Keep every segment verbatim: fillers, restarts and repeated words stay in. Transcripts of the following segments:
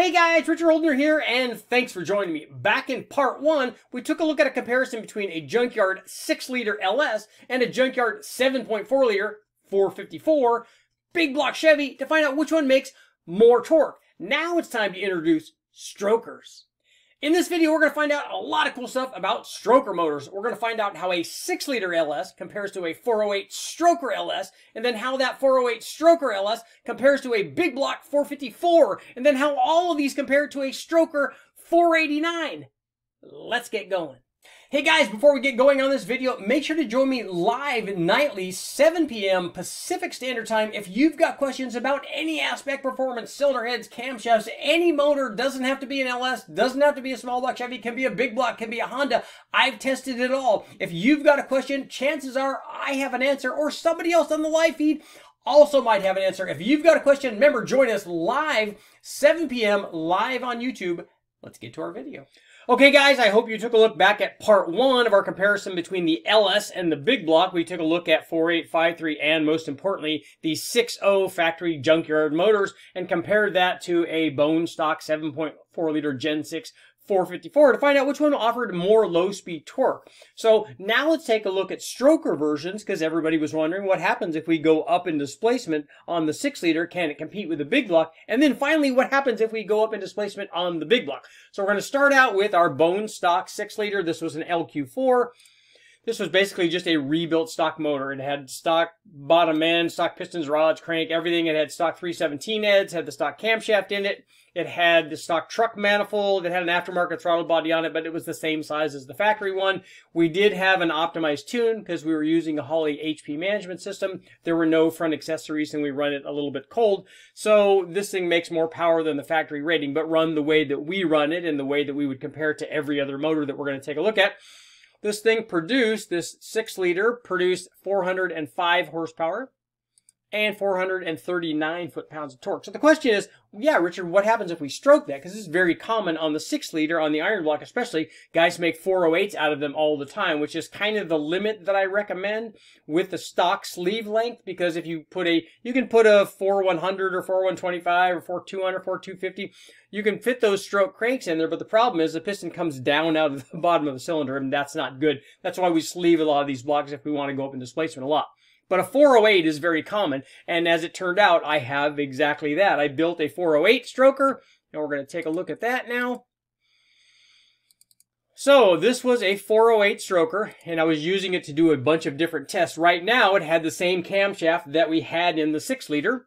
Hey guys, Richard Holdener here, and thanks for joining me. Back in part one, we took a look at a comparison between a junkyard six liter L S and a junkyard seven point four liter four fifty-four big block Chevy to find out which one makes more torque. Now it's time to introduce strokers. In this video, we're going to find out a lot of cool stuff about stroker motors. We're going to find out how a six liter L S compares to a four oh eight stroker L S, and then how that four oh eight stroker L S compares to a big block four fifty-four, and then how all of these compare to a stroker four eighty-nine. Let's get going. Hey guys, before we get going on this video, make sure to join me live nightly, seven p m Pacific Standard Time. If you've got questions about any aspect, performance, cylinder heads, camshafts, any motor, doesn't have to be an L S, doesn't have to be a small block Chevy, can be a big block, can be a Honda. I've tested it all. If you've got a question, chances are I have an answer, or somebody else on the live feed also might have an answer. If you've got a question, remember, join us live, seven p m live on YouTube. Let's get to our video. Okay guys, I hope you took a look back at part one of our comparison between the L S and the big block. We took a look at four eight, five three, and most importantly, the six oh factory junkyard motors and compared that to a bone stock seven point four liter Gen six four fifty-four to find out which one offered more low-speed torque. So now let's take a look at stroker versions, because everybody was wondering what happens if we go up in displacement on the six liter. Can it compete with the big block? And then finally, what happens if we go up in displacement on the big block? So we're going to start out with our bone stock six liter. This was an L Q four. This was basically just a rebuilt stock motor. It had stock bottom end, stock pistons, rods, crank, everything. It had stock three seventeen heads, had the stock camshaft in it. It had the stock truck manifold. It had an aftermarket throttle body on it, but it was the same size as the factory one. We did have an optimized tune because we were using a Holley H P management system. There were no front accessories, and we run it a little bit cold. So this thing makes more power than the factory rating, but run the way that we run it and the way that we would compare it to every other motor that we're going to take a look at. This thing produced, this six liter, produced four hundred five horsepower and four hundred thirty-nine foot-pounds of torque. So the question is, yeah, Richard, what happens if we stroke that? Because this is very common on the six liter, on the iron block especially. Guys make four oh eights out of them all the time, which is kind of the limit that I recommend with the stock sleeve length, because if you put a, you can put a four one hundred or four one twenty-five or four two hundred, four two fifty, you can fit those stroke cranks in there, but the problem is the piston comes down out of the bottom of the cylinder, and that's not good. That's why we sleeve a lot of these blocks if we want to go up in displacement a lot. But a four oh eight is very common, and as it turned out, I have exactly that. I built a four oh eight stroker, and we're going to take a look at that now. So this was a four oh eight stroker, and I was using it to do a bunch of different tests. Right now, it had the same camshaft that we had in the six liter,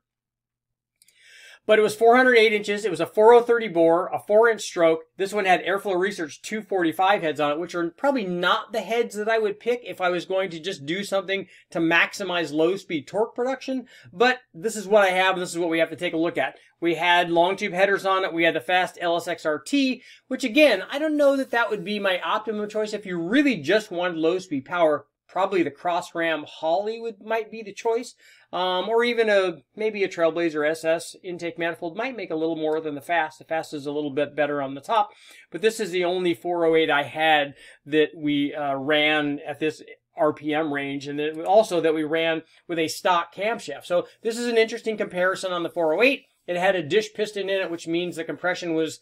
but it was four hundred eight inches. It was a four oh thirty bore, a four inch stroke. This one had Airflow Research two forty-five heads on it, which are probably not the heads that I would pick if I was going to just do something to maximize low-speed torque production. But this is what I have, and this is what we have to take a look at. We had long tube headers on it. We had the fast L S X R T, which, again, I don't know that that would be my optimum choice. If you really just wanted low-speed power, probably the Crossram Holly would, might be the choice, um, or even a maybe a Trailblazer S S intake manifold might make a little more than the fast. The fast is a little bit better on the top, but this is the only four oh eight I had that we uh, ran at this R P M range, and then also that we ran with a stock camshaft. So this is an interesting comparison on the four oh eight. It had a dish piston in it, which means the compression was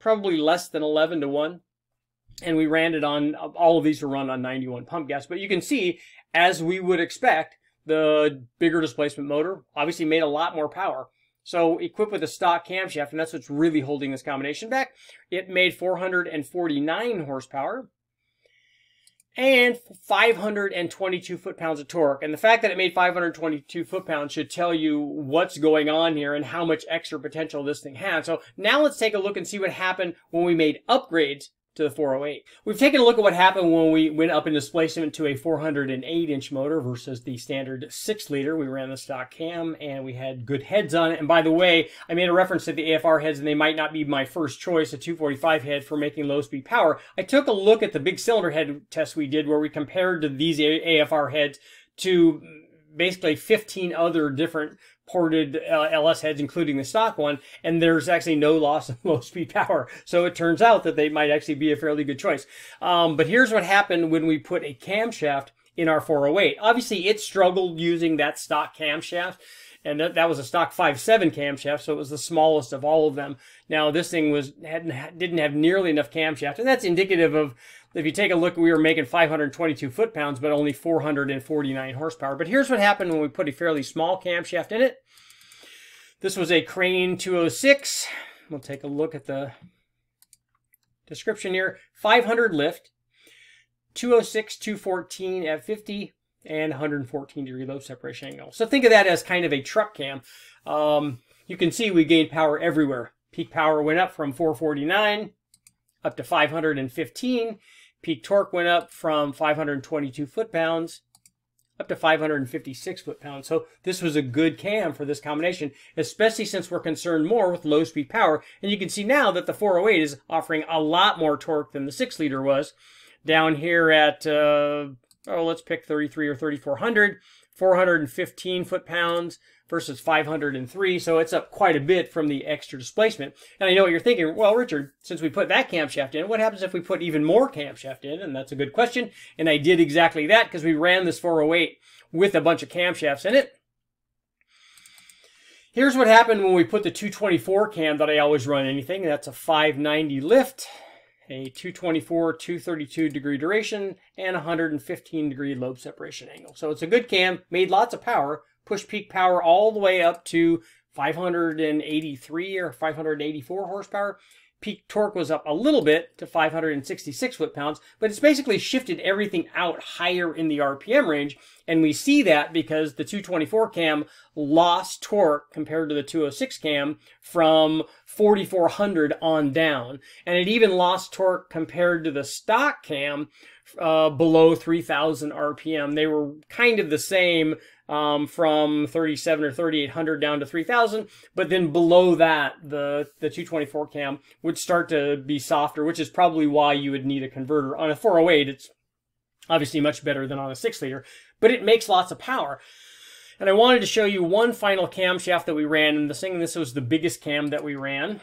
probably less than eleven to one. And we ran it on, all of these were run on ninety-one pump gas. But you can see, as we would expect, the bigger displacement motor obviously made a lot more power. So equipped with a stock camshaft, and that's what's really holding this combination back, it made four hundred forty-nine horsepower and five hundred twenty-two foot-pounds of torque. And the fact that it made five hundred twenty-two foot-pounds should tell you what's going on here and how much extra potential this thing had. So now let's take a look and see what happened when we made upgrades to the four oh eight. We've taken a look at what happened when we went up in displacement to a four oh eight inch motor versus the standard six liter. We ran the stock cam and we had good heads on it. And by the way, I made a reference to the A F R heads, and they might not be my first choice, a two forty-five head for making low speed power. I took a look at the big cylinder head test we did where we compared to these A F R heads to basically fifteen other different ported uh, L S heads, including the stock one, and there's actually no loss of low-speed power. So it turns out that they might actually be a fairly good choice. Um, but here's what happened when we put a camshaft in our four oh eight. Obviously, it struggled using that stock camshaft. and that, that was a stock five seven camshaft, so it was the smallest of all of them. Now this thing was had, didn't have nearly enough camshaft, and that's indicative of, if you take a look, we were making five hundred twenty-two foot-pounds, but only four hundred forty-nine horsepower. But here's what happened when we put a fairly small camshaft in it. This was a Crane two oh six. We'll take a look at the description here. five hundred lift, two oh six, two fourteen at fifty, and one hundred fourteen degree load separation angle. So think of that as kind of a truck cam. Um, you can see we gained power everywhere. Peak power went up from four forty-nine up to five hundred fifteen. Peak torque went up from five hundred twenty-two foot-pounds up to five hundred fifty-six foot-pounds. So this was a good cam for this combination, especially since we're concerned more with low-speed power. And you can see now that the four oh eight is offering a lot more torque than the six liter was. Down here at, uh, oh, let's pick thirty-three or thirty-four hundred, four hundred fifteen foot-pounds versus five hundred three. So it's up quite a bit from the extra displacement. And I know what you're thinking, well, Richard, since we put that camshaft in, what happens if we put even more camshaft in? And that's a good question. And I did exactly that, because we ran this four oh eight with a bunch of camshafts in it. Here's what happened when we put the two twenty-four cam that I always run anything. That's a five ninety lift, a two twenty-four, two thirty-two degree duration, and one hundred fifteen degree lobe separation angle. So it's a good cam, made lots of power, pushed peak power all the way up to five hundred eighty-three or five hundred eighty-four horsepower. Peak torque was up a little bit to five hundred sixty-six foot-pounds, but it's basically shifted everything out higher in the R P M range, and we see that because the two twenty-four cam lost torque compared to the two oh six cam from forty-four hundred on down, and it even lost torque compared to the stock cam uh, below three thousand R P M. They were kind of the same Um, from thirty-seven or thirty-eight hundred down to three thousand, but then below that, the, the two twenty-four cam would start to be softer, which is probably why you would need a converter. On a four oh eight, it's obviously much better than on a six liter, but it makes lots of power. And I wanted to show you one final camshaft that we ran, and the thing, this was the biggest cam that we ran.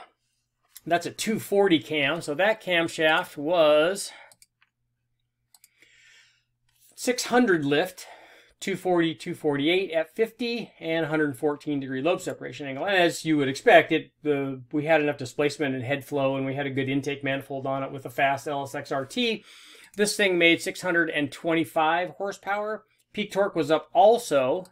That's a two forty cam, so that camshaft was six hundred lift, two forty, two forty-eight at fifty, and one hundred fourteen degree lobe separation angle. And as you would expect, it the we had enough displacement and head flow, and we had a good intake manifold on it with a fast L S X R T. This thing made six hundred twenty-five horsepower. Peak torque was up also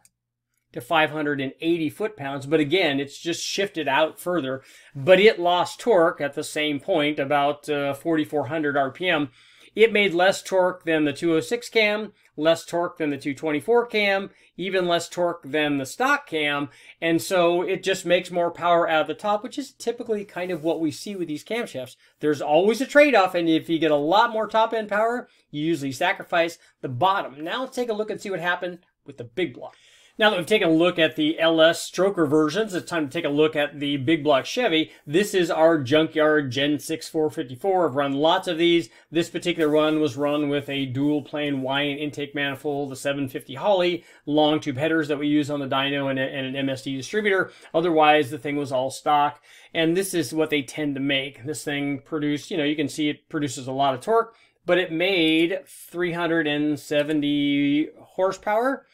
to five hundred eighty foot-pounds, but again, it's just shifted out further. But it lost torque at the same point, about uh, forty-four hundred R P M. It made less torque than the two oh six cam, less torque than the two twenty-four cam, even less torque than the stock cam, and so it just makes more power out of the top, which is typically kind of what we see with these camshafts. There's always a trade-off, and if you get a lot more top-end power, you usually sacrifice the bottom. Now let's take a look and see what happened with the big block. Now that we've taken a look at the L S stroker versions, it's time to take a look at the big block Chevy. This is our junkyard Gen six four fifty-four. I've run lots of these. This particular one was run with a dual plane Wyant intake manifold, the seven fifty Holley, long tube headers that we use on the dyno, and, and an M S D distributor. Otherwise, the thing was all stock. And this is what they tend to make. This thing produced, you know, you can see it produces a lot of torque, but it made three hundred seventy horsepower.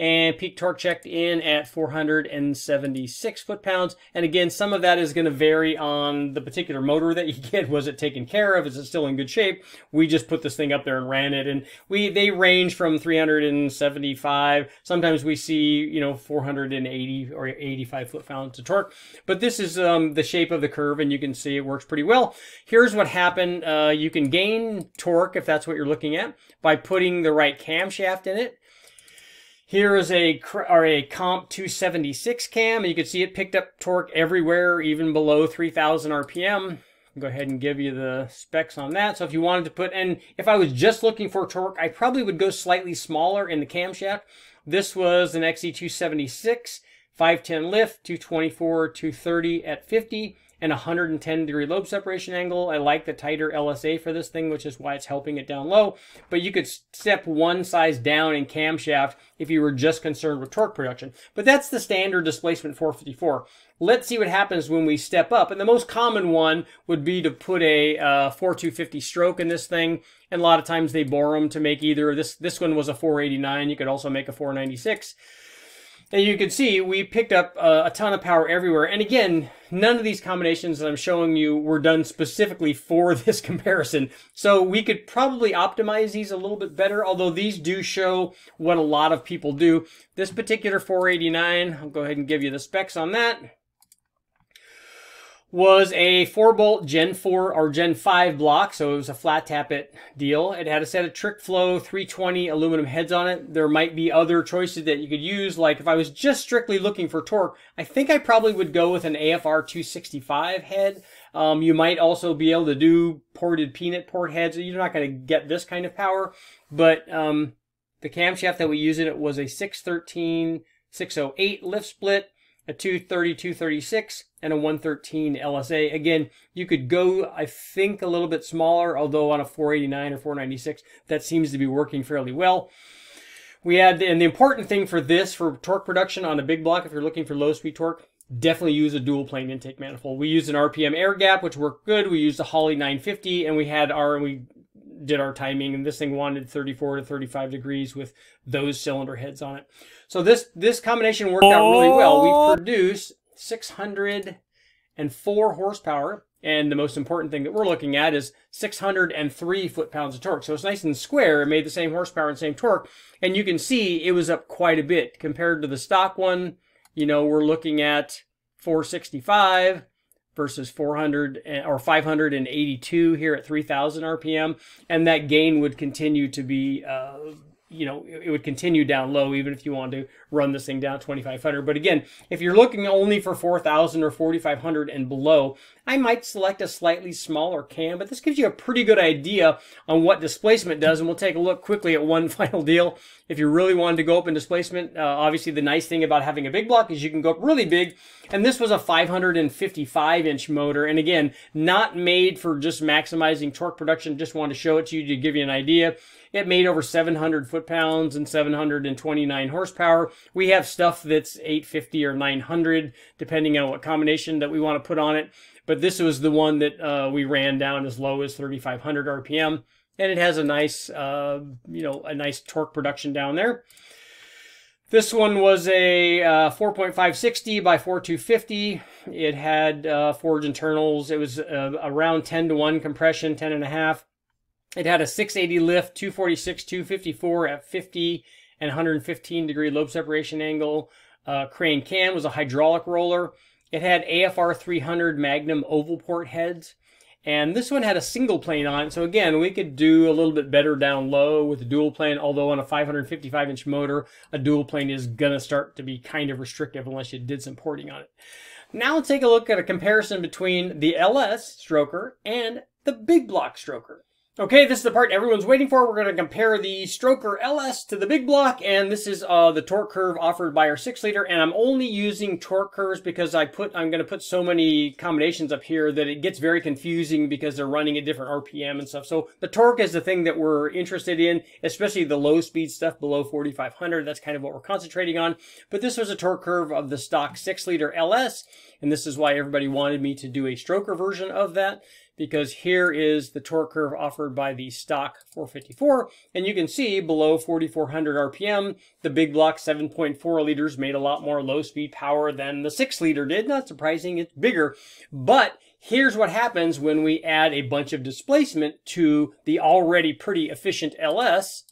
And peak torque checked in at four hundred seventy-six foot-pounds. And again, some of that is going to vary on the particular motor that you get. Was it taken care of? Is it still in good shape? We just put this thing up there and ran it. And we they range from three hundred seventy-five. Sometimes we see, you know, four hundred eighty or eighty-five foot-pounds of torque. But this is um, the shape of the curve, and you can see it works pretty well. Here's what happened. Uh, you can gain torque, if that's what you're looking at, by putting the right camshaft in it. Here is a, or a Comp two seventy-six cam, and you can see it picked up torque everywhere, even below three thousand R P M. I'll go ahead and give you the specs on that. So if you wanted to put, and if I was just looking for torque, I probably would go slightly smaller in the camshaft. This was an X E two seventy-six, five ten lift, two twenty-four, two thirty at fifty, and one hundred ten degree lobe separation angle. I like the tighter L S A for this thing, which is why it's helping it down low. But you could step one size down in camshaft if you were just concerned with torque production. But that's the standard displacement four fifty-four. Let's see what happens when we step up. And the most common one would be to put a uh, forty-two fifty stroke in this thing. And a lot of times they bore them to make either. This, this one was a four eighty-nine. You could also make a four ninety-six. And you can see we picked up uh, a ton of power everywhere. And again, none of these combinations that I'm showing you were done specifically for this comparison. So we could probably optimize these a little bit better, although these do show what a lot of people do. This particular four eighty-nine, I'll go ahead and give you the specs on that, was a four bolt Gen four or Gen five block, so it was a flat tappet deal. It had a set of Trick Flow three twenty aluminum heads on it. There might be other choices that you could use. Like if I was just strictly looking for torque, I think I probably would go with an A F R two sixty-five head. Um, you might also be able to do ported peanut port heads. You're not going to get this kind of power, but um, the camshaft that we used in it was a six thirteen six oh eight lift split, a two thirty two thirty-six, and a one thirteen L S A. Again, you could go, I think, a little bit smaller, although on a four eighty-nine or four ninety-six, that seems to be working fairly well. We had, and the important thing for this, for torque production on a big block, if you're looking for low speed torque, definitely use a dual plane intake manifold. We used an R P M air gap, which worked good. We used a Holley nine fifty, and we had our, and we did our timing, and this thing wanted thirty-four to thirty-five degrees with those cylinder heads on it. So this this combination worked out really well. We produced six hundred four horsepower, and the most important thing that we're looking at is six hundred three foot-pounds of torque. So it's nice and square. It made the same horsepower and same torque, and you can see it was up quite a bit compared to the stock one. You know, we're looking at four sixty-five versus four hundred or five hundred eighty-two here at three thousand R P M, and that gain would continue to be, uh, you know, it would continue down low even if you want to run this thing down twenty-five hundred. But again, if you're looking only for four thousand or forty-five hundred and below, I might select a slightly smaller cam, but this gives you a pretty good idea on what displacement does, and we'll take a look quickly at one final deal. If you really wanted to go up in displacement, uh, obviously the nice thing about having a big block is you can go up really big. And this was a five fifty-five inch motor. And again, not made for just maximizing torque production. Just wanted to show it to you to give you an idea. It made over seven hundred foot-pounds and seven hundred twenty-nine horsepower. We have stuff that's eight fifty or nine hundred, depending on what combination that we want to put on it. But this was the one that uh, we ran down as low as thirty-five hundred R P M. And it has a nice, uh, you know, a nice torque production down there. This one was a uh, four point five sixty by four two fifty. It had uh, forged internals. It was uh, around ten to one compression, ten and a half. It had a six eighty lift, two forty-six two fifty-four at fifty and one hundred fifteen degree lobe separation angle. Uh, Crane cam, was a hydraulic roller. It had A F R three hundred Magnum oval port heads. And this one had a single plane on. So again, we could do a little bit better down low with a dual plane, although on a five fifty-five inch motor, a dual plane is going to start to be kind of restrictive unless you did some porting on it. Now we'll take a look at a comparison between the L S stroker and the big block stroker. Okay, this is the part everyone's waiting for. We're going to compare the stroker L S to the big block, and this is uh, the torque curve offered by our six liter, and I'm only using torque curves because I put, I'm going to put so many combinations up here that it gets very confusing because they're running at different R P M and stuff. So the torque is the thing that we're interested in, especially the low speed stuff below forty-five hundred. That's kind of what we're concentrating on. But this was a torque curve of the stock six liter L S, and this is why everybody wanted me to do a stroker version of that, because here is the torque curve offered by the stock four fifty-four. And you can see below forty-four hundred R P M, the big block seven point four liters made a lot more low speed power than the six liter did. Not surprising, it's bigger. But here's what happens when we add a bunch of displacement to the already pretty efficient L S.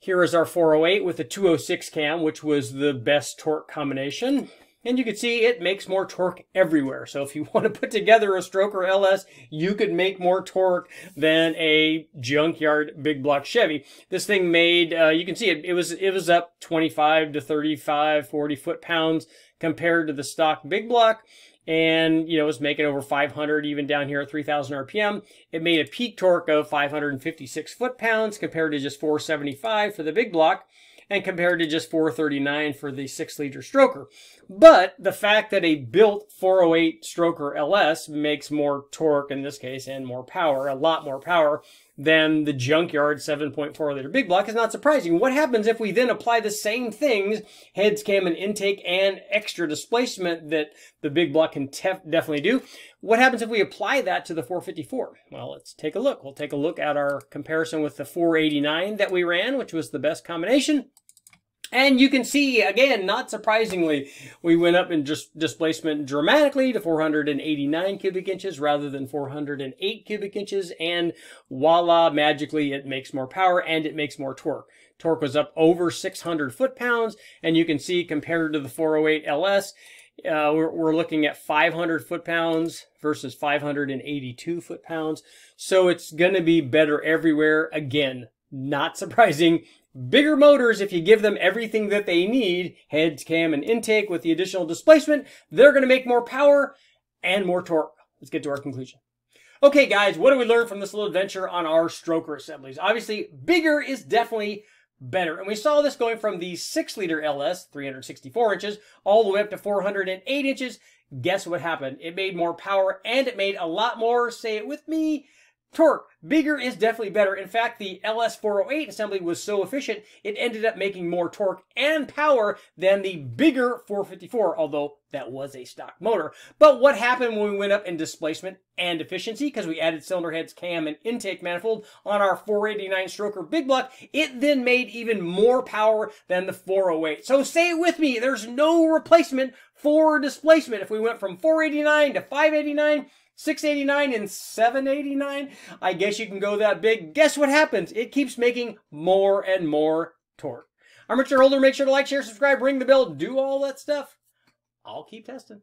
Here is our four oh eight with a two oh six cam, which was the best torque combination. And you can see it makes more torque everywhere. So if you want to put together a stroker L S, you could make more torque than a junkyard big block Chevy. This thing made, uh, you can see it, it was it was up twenty-five to thirty-five, forty foot-pounds compared to the stock big block. And, you know, it was making over five hundred even down here at three thousand R P M. It made a peak torque of five hundred fifty-six foot-pounds compared to just four seventy-five for the big block, and compared to just four thirty-nine for the six liter stroker. But the fact that a built four oh eight stroker L S makes more torque in this case, and more power, a lot more power, than the junkyard seven point four liter big block is not surprising. What happens if we then apply the same things, heads, cam, and intake, and extra displacement that the big block can definitely do? What happens if we apply that to the four fifty-four? Well, let's take a look. We'll take a look at our comparison with the four eighty-nine that we ran, which was the best combination. And you can see, again, not surprisingly, we went up in just displacement dramatically to four hundred eighty-nine cubic inches rather than four hundred eight cubic inches. And voila, magically, it makes more power and it makes more torque. Torque was up over six hundred foot-pounds. And you can see, compared to the four oh eight L S, uh, we're, we're looking at five hundred foot-pounds versus five hundred eighty-two foot-pounds. So it's going to be better everywhere. Again, not surprising. Bigger motors, if you give them everything that they need, heads, cam, and intake with the additional displacement, they're going to make more power and more torque. Let's get to our conclusion. Okay, guys, what do we learn from this little adventure on our stroker assemblies? Obviously, bigger is definitely better. And we saw this going from the six liter L S, three hundred sixty-four inches, all the way up to four hundred eight inches. Guess what happened? It made more power and it made a lot more, say it with me, torque. Bigger is definitely better. In fact, the L S four oh eight assembly was so efficient, it ended up making more torque and power than the bigger four fifty-four, although that was a stock motor. But what happened when we went up in displacement and efficiency? Because we added cylinder heads, cam, and intake manifold on our four eighty-nine stroker big block, it then made even more power than the four oh eight. So say it with me, there's no replacement for displacement. If we went from four eighty-nine to five eighty-nine, six eighty-nine, and seven eighty-nine, I guess you can go that big. Guess what happens? It keeps making more and more torque. I'm Richard Holdener. Make sure to like, share, subscribe, ring the bell, do all that stuff. I'll keep testing.